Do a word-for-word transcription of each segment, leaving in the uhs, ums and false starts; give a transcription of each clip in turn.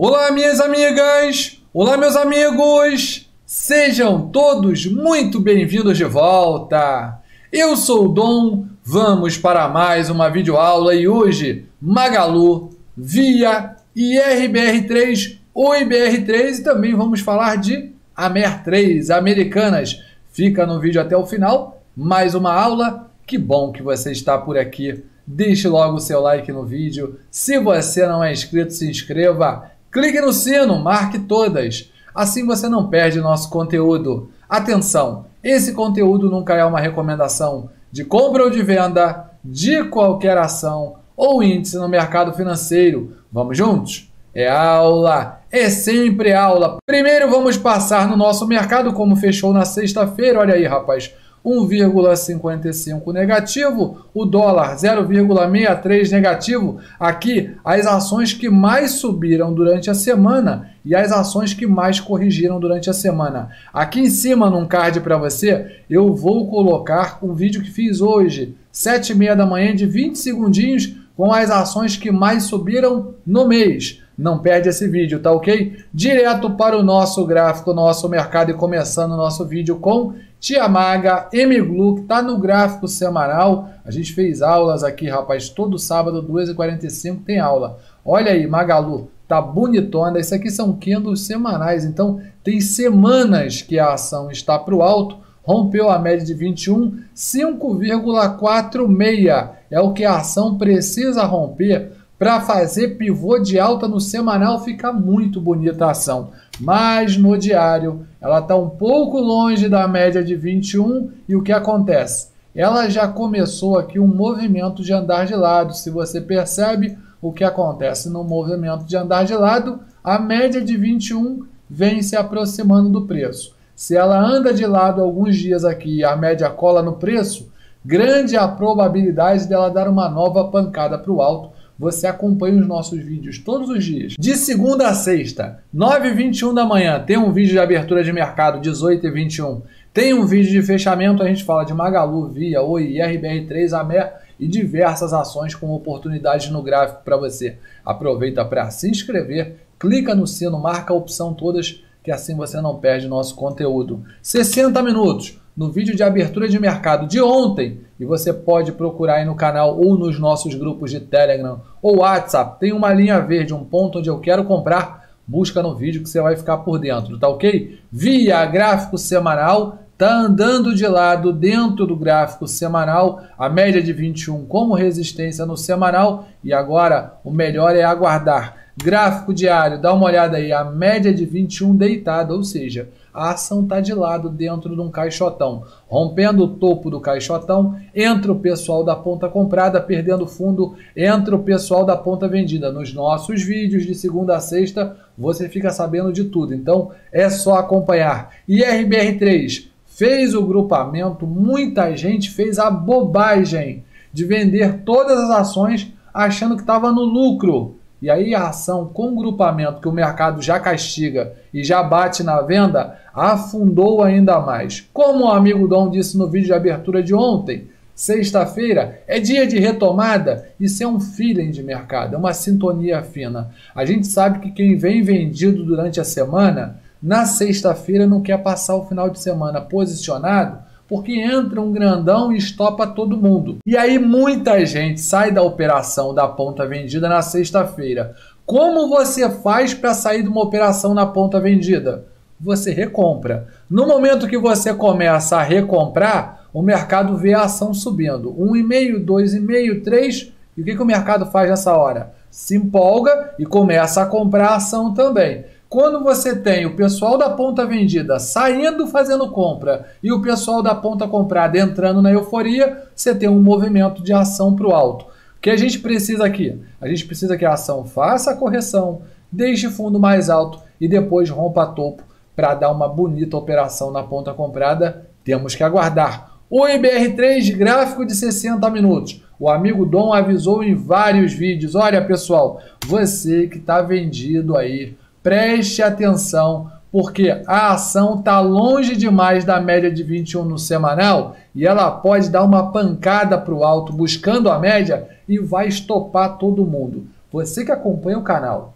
Olá, minhas amigas! Olá, meus amigos! Sejam todos muito bem-vindos de volta! Eu sou o Dom, vamos para mais uma videoaula e hoje Magalu, Via, I R B R três, O I B R três e também vamos falar de Amer três, Americanas. Fica no vídeo até o final, mais uma aula. Que bom que você está por aqui. Deixe logo o seu like no vídeo. Se você não é inscrito, se inscreva. Clique no sino, marque todas. Assim você não perde nosso conteúdo. Atenção, esse conteúdo nunca é uma recomendação de compra ou de venda, de qualquer ação ou índice no mercado financeiro. Vamos juntos? É aula, é sempre aula. Primeiro vamos passar no nosso mercado como fechou na sexta-feira. Olha aí, rapaz. um vírgula cinquenta e cinco negativo, o dólar zero vírgula sessenta e três negativo. Aqui, as ações que mais subiram durante a semana e as ações que mais corrigiram durante a semana. Aqui em cima, num card para você, eu vou colocar um vídeo que fiz hoje, sete e meia da manhã, de vinte segundinhos, com as ações que mais subiram no mês. Não perde esse vídeo, tá ok? Direto para o nosso gráfico, nosso mercado, e começando o nosso vídeo com Tia Maga, M G L U, que está no gráfico semanal. A gente fez aulas aqui, rapaz, todo sábado, duas e quarenta e cinco tem aula. Olha aí, Magalu, tá bonitona. Isso aqui são candles semanais, então tem semanas que a ação está para o alto. Rompeu a média de vinte e um, cinco vírgula quarenta e seis. É o que a ação precisa romper para fazer pivô de alta no semanal. Fica muito bonita a ação. Mas no diário, ela está um pouco longe da média de vinte e um e o que acontece? Ela já começou aqui um movimento de andar de lado. Se você percebe o que acontece no movimento de andar de lado, a média de vinte e um vem se aproximando do preço. Se ela anda de lado alguns dias aqui e a média cola no preço, grande a probabilidade dela dar uma nova pancada para o alto. Você acompanha os nossos vídeos todos os dias. De segunda a sexta, nove e vinte e um da manhã, tem um vídeo de abertura de mercado, dezoito e vinte e um. Tem um vídeo de fechamento, a gente fala de Magalu, Via, Oi, I R B R três, Amer e diversas ações com oportunidades no gráfico para você. Aproveita para se inscrever, clica no sino, marca a opção todas, que assim você não perde nosso conteúdo. sessenta minutos no vídeo de abertura de mercado de ontem, e você pode procurar aí no canal ou nos nossos grupos de Telegram ou WhatsApp. Tem uma linha verde, um ponto onde eu quero comprar. Busca no vídeo que você vai ficar por dentro, tá ok? Via, gráfico semanal, tá andando de lado dentro do gráfico semanal. A média de vinte e um como resistência no semanal. E agora o melhor é aguardar. Gráfico diário, dá uma olhada aí. A média de vinte e um deitada, ou seja, a ação está de lado dentro de um caixotão. Rompendo o topo do caixotão, entra o pessoal da ponta comprada, perdendo fundo, entra o pessoal da ponta vendida. Nos nossos vídeos de segunda a sexta, você fica sabendo de tudo. Então, é só acompanhar. I R B R três fez o grupamento, muita gente fez a bobagem de vender todas as ações achando que estava no lucro. E aí a ação com grupamento, que o mercado já castiga e já bate na venda, afundou ainda mais. Como o amigo Dom disse no vídeo de abertura de ontem, sexta-feira é dia de retomada. Isso é um feeling de mercado, é uma sintonia fina. A gente sabe que quem vem vendido durante a semana, na sexta-feira não quer passar o final de semana posicionado, porque entra um grandão e estopa todo mundo. E aí muita gente sai da operação da ponta vendida na sexta-feira. Como você faz para sair de uma operação na ponta vendida? Você recompra. No momento que você começa a recomprar, o mercado vê a ação subindo. um vírgula cinco, dois vírgula cinco, três. E o que, que o mercado faz nessa hora? Se empolga e começa a comprar a ação também. Quando você tem o pessoal da ponta vendida saindo fazendo compra e o pessoal da ponta comprada entrando na euforia, você tem um movimento de ação para o alto. O que a gente precisa aqui? A gente precisa que a ação faça a correção, deixe fundo mais alto e depois rompa topo para dar uma bonita operação na ponta comprada. Temos que aguardar. O I B R três, gráfico de sessenta minutos. O amigo Dom avisou em vários vídeos. Olha, pessoal, você que está vendido aí, preste atenção, porque a ação está longe demais da média de vinte e um no semanal e ela pode dar uma pancada para o alto buscando a média e vai estopar todo mundo. Você que acompanha o canal,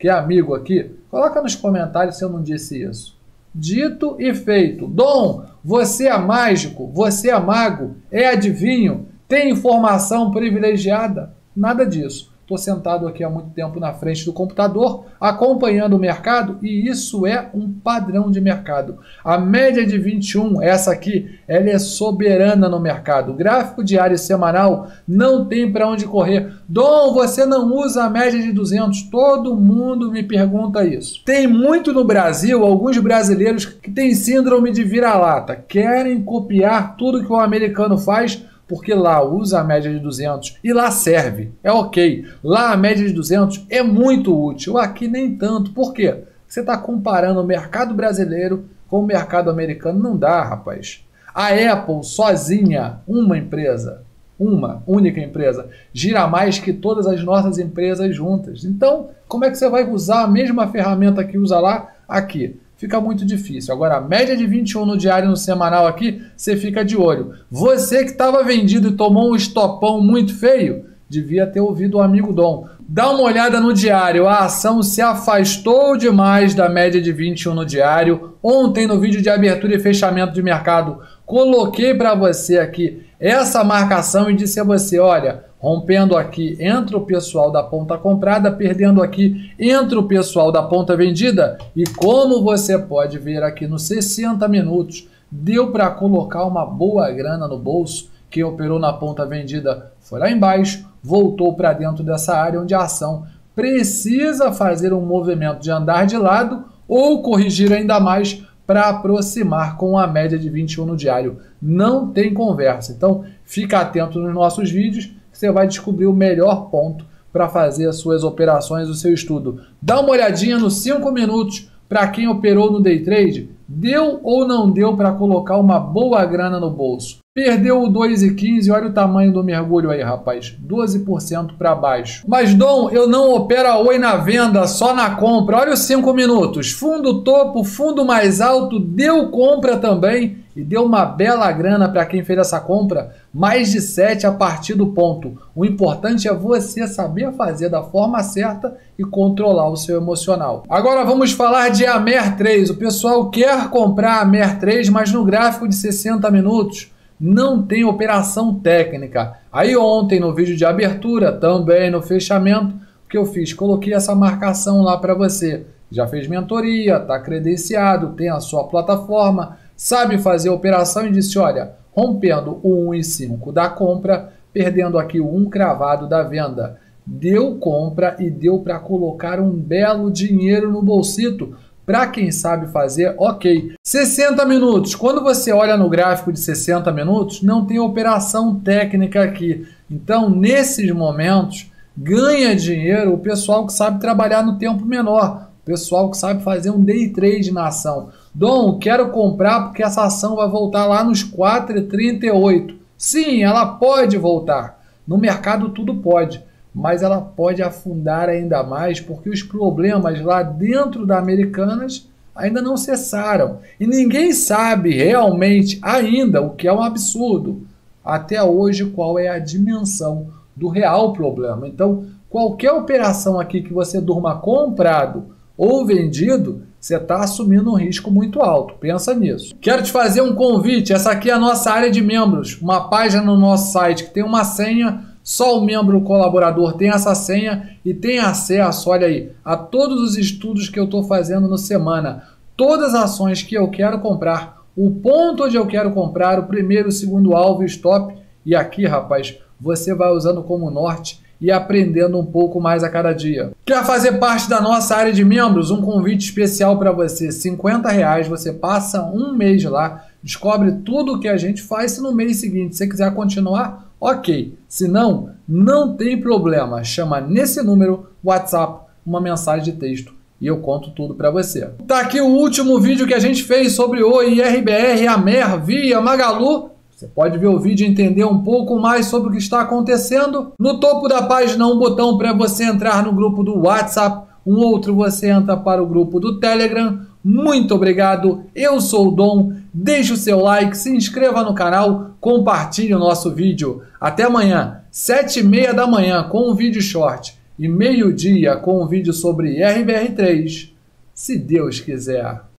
que é amigo aqui, coloca nos comentários se eu não disse isso. Dito e feito. Dom, você é mágico, você é mago, é adivinho, tem informação privilegiada? Nada disso. Estou sentado aqui há muito tempo na frente do computador, acompanhando o mercado, e isso é um padrão de mercado. A média de vinte e um, essa aqui, ela é soberana no mercado. O gráfico diário e semanal não tem para onde correr. Dom, você não usa a média de duzentos? Todo mundo me pergunta isso. Tem muito no Brasil, alguns brasileiros que têm síndrome de vira-lata, querem copiar tudo que o americano faz, porque lá usa a média de duzentos e lá serve, é ok. Lá a média de duzentos é muito útil, aqui nem tanto. Por quê? Você está comparando o mercado brasileiro com o mercado americano, não dá, rapaz. A Apple sozinha, uma empresa, uma única empresa, gira mais que todas as nossas empresas juntas. Então, como é que você vai usar a mesma ferramenta que usa lá, aqui? Fica muito difícil. Agora, a média de vinte e um no diário e no semanal aqui, você fica de olho. Você que estava vendido e tomou um estopão muito feio, devia ter ouvido o amigo Dom. Dá uma olhada no diário. A ação se afastou demais da média de vinte e um no diário. Ontem, no vídeo de abertura e fechamento de mercado, coloquei para você aqui essa marcação e disse a você, olha, rompendo aqui, entra o pessoal da ponta comprada, perdendo aqui, entra o pessoal da ponta vendida. E como você pode ver aqui nos sessenta minutos, deu para colocar uma boa grana no bolso. Quem operou na ponta vendida foi lá embaixo, voltou para dentro dessa área onde a ação precisa fazer um movimento de andar de lado ou corrigir ainda mais para aproximar com a média de vinte e um no diário. Não tem conversa. Então, fica atento nos nossos vídeos. Você vai descobrir o melhor ponto para fazer as suas operações, o seu estudo. Dá uma olhadinha nos cinco minutos para quem operou no day trade. Deu ou não deu para colocar uma boa grana no bolso? Perdeu o dois e quinze, olha o tamanho do mergulho aí, rapaz. doze por cento para baixo. Mas, Dom, eu não opero a Oi na venda, só na compra. Olha os cinco minutos. Fundo topo, fundo mais alto, deu compra também. E deu uma bela grana para quem fez essa compra, mais de sete a partir do ponto. O importante é você saber fazer da forma certa e controlar o seu emocional. Agora vamos falar de A M E R três. O pessoal quer comprar a A M E R três, mas no gráfico de sessenta minutos não tem operação técnica. Aí ontem no vídeo de abertura, também no fechamento, o que eu fiz? Coloquei essa marcação lá para você. Já fez mentoria, está credenciado, tem a sua plataforma, sabe fazer a operação e disse, olha, rompendo o um e cinco da compra, perdendo aqui o um cravado da venda. Deu compra e deu para colocar um belo dinheiro no bolsito. Para quem sabe fazer, ok. sessenta minutos. Quando você olha no gráfico de sessenta minutos, não tem operação técnica aqui. Então, nesses momentos, ganha dinheiro o pessoal que sabe trabalhar no tempo menor. Pessoal que sabe fazer um day trade na ação. Dom, quero comprar porque essa ação vai voltar lá nos quatro e trinta e oito. Sim, ela pode voltar. No mercado tudo pode, mas ela pode afundar ainda mais porque os problemas lá dentro da Americanas ainda não cessaram. E ninguém sabe realmente ainda, o que é um absurdo, até hoje qual é a dimensão do real problema. Então, qualquer operação aqui que você durma comprado ou vendido, você está assumindo um risco muito alto. Pensa nisso. Quero te fazer um convite. Essa aqui é a nossa área de membros. Uma página no nosso site que tem uma senha. Só o membro colaborador tem essa senha e tem acesso, olha aí, a todos os estudos que eu estou fazendo no semana. Todas as ações que eu quero comprar. O ponto onde eu quero comprar. O primeiro, o segundo alvo, o stop. E aqui, rapaz, você vai usando como norte e aprendendo um pouco mais a cada dia. Quer fazer parte da nossa área de membros? Um convite especial para você, cinquenta reais, você passa um mês lá, descobre tudo o que a gente faz, se no mês seguinte você quiser continuar, ok. Se não, não tem problema, chama nesse número, WhatsApp, uma mensagem de texto, e eu conto tudo para você. Tá aqui o último vídeo que a gente fez sobre o I R B R, Amer, Via, Magalu. Você pode ver o vídeo e entender um pouco mais sobre o que está acontecendo. No topo da página, um botão para você entrar no grupo do WhatsApp. Um outro você entra para o grupo do Telegram. Muito obrigado. Eu sou o Dom. Deixe o seu like, se inscreva no canal, compartilhe o nosso vídeo. Até amanhã, sete e meia da manhã, com um vídeo short. e meio-dia com um vídeo sobre I R B R três, se Deus quiser.